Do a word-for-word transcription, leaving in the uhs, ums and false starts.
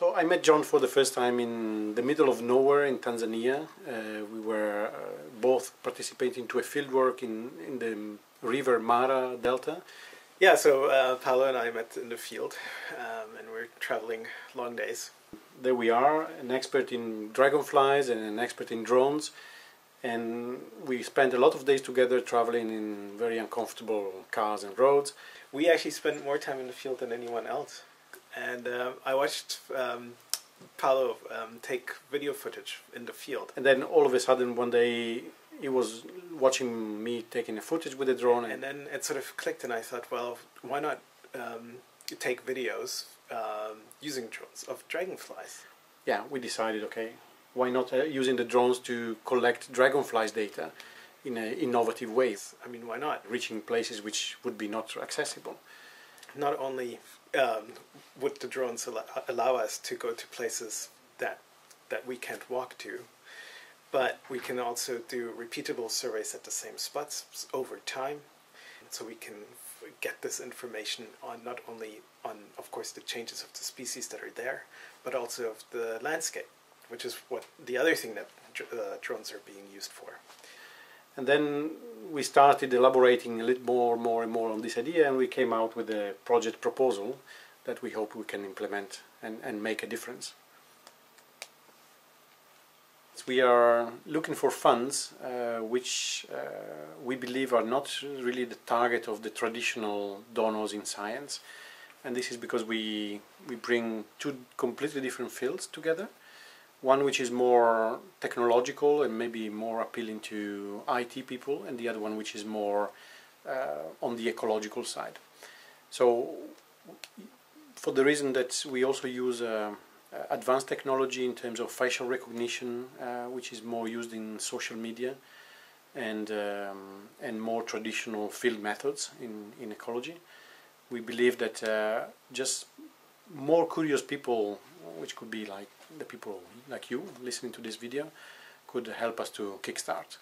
So I met John for the first time in the middle of nowhere in Tanzania. Uh, we were uh, both participating to a fieldwork in, in the River Mara Delta. Yeah, so uh, Paolo and I met in the field, um, and we're traveling long days. There we are, an expert in dragonflies and an expert in drones, and we spent a lot of days together traveling in very uncomfortable cars and roads. We actually spent more time in the field than anyone else. And uh, I watched um, Paolo um, take video footage in the field. And then all of a sudden one day he was watching me taking a footage with a drone. And, and then it sort of clicked, and I thought, well, why not um, take videos um, using drones of dragonflies? Yeah, we decided, okay, why not uh, using the drones to collect dragonflies data in an innovative way? I mean, why not? Reaching places which would be not accessible. Not only um, would the drones allow, allow us to go to places that that we can't walk to, but we can also do repeatable surveys at the same spots over time, so we can get this information on not only on, of course, the changes of the species that are there, but also of the landscape, which is what the other thing that uh, drones are being used for. And then we started elaborating a little more, more and more on this idea, and we came out with a project proposal that we hope we can implement and, and make a difference. We are looking for funds uh, which uh, we believe are not really the target of the traditional donors in science, and this is because we, we bring two completely different fields together. One which is more technological and maybe more appealing to I T people, and the other one which is more uh, on the ecological side. So, for the reason that we also use uh, advanced technology in terms of facial recognition, uh, which is more used in social media, and, um, and more traditional field methods in, in ecology, we believe that uh, just more curious people, which could be like the people like you listening to this video, could help us to kickstart.